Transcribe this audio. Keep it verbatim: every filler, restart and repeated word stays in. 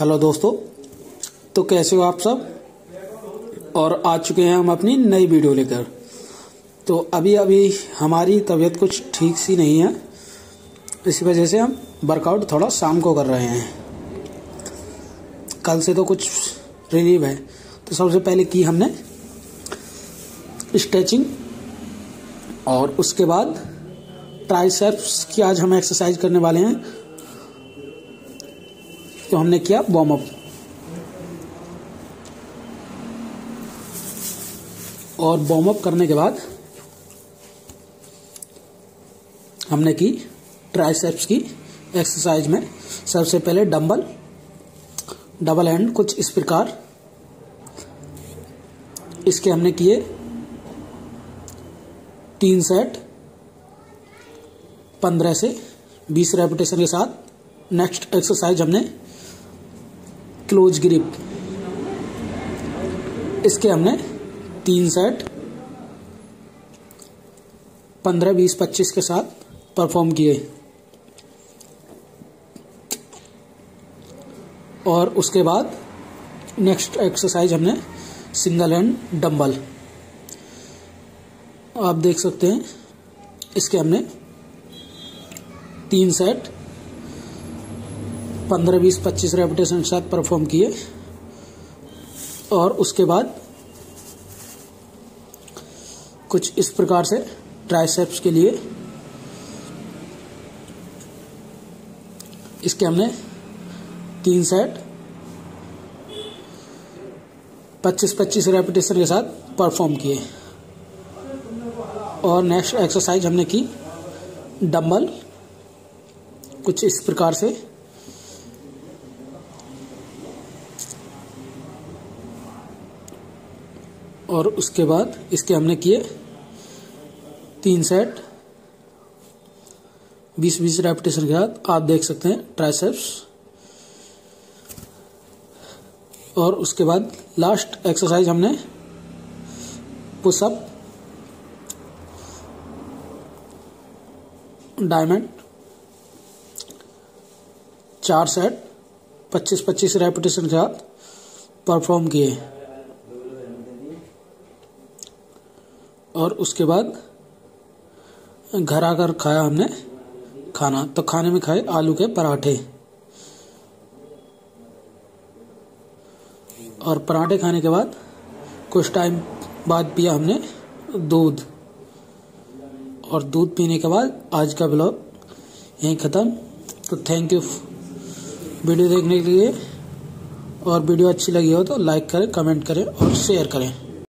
Hello दोस्तों, तो कैसे हो आप सब। और आ चुके हैं हम अपनी नई वीडियो लेकर। तो अभी अभी हमारी तबीयत कुछ ठीक सी नहीं है, इसी वजह से हम वर्कआउट थोड़ा शाम को कर रहे हैं। कल से तो कुछ रिलीव है। तो सबसे पहले की हमने स्ट्रेचिंग और उसके बाद ट्राइसेप्स की आज हम एक्सरसाइज करने वाले हैं। तो हमने किया वार्म अप और वार्म अप करने के बाद हमने की ट्राइसेप्स की एक्सरसाइज में सबसे पहले डंबल डबल हैंड कुछ इस प्रकार इसके हमने किए तीन सेट पंद्रह से बीस रेपिटेशन के साथ। नेक्स्ट एक्सरसाइज हमने क्लोज ग्रिप, इसके हमने तीन सेट पंद्रह बीस पच्चीस के साथ परफॉर्म किए। और उसके बाद नेक्स्ट एक्सरसाइज हमने सिंगल हैंड डंबल, आप देख सकते हैं, इसके हमने तीन सेट पंद्रह बीस पच्चीस रेपिटेशन के साथ परफॉर्म किए। और उसके बाद कुछ इस प्रकार से ट्राइसेप्स के लिए इसके हमने तीन सेट पच्चीस पच्चीस रेपिटेशन के साथ परफॉर्म किए। और नेक्स्ट एक्सरसाइज हमने की डंबल कुछ इस प्रकार से और उसके बाद इसके हमने किए तीन सेट बीस बीस रेपिटेशन के साथ, आप देख सकते हैं ट्राइसेप्स। और उसके बाद लास्ट एक्सरसाइज हमने पुशअप डायमंड चार सेट पच्चीस पच्चीस रेपिटेशन के साथ परफॉर्म किए। और उसके बाद घर आकर खाया हमने खाना, तो खाने में खाए आलू के पराठे। और पराठे खाने के बाद कुछ टाइम बाद पिया हमने दूध। और दूध पीने के बाद आज का ब्लॉग यहीं ख़त्म। तो थैंक यू वीडियो देखने के लिए। और वीडियो अच्छी लगी हो तो लाइक करें, कमेंट करें और शेयर करें।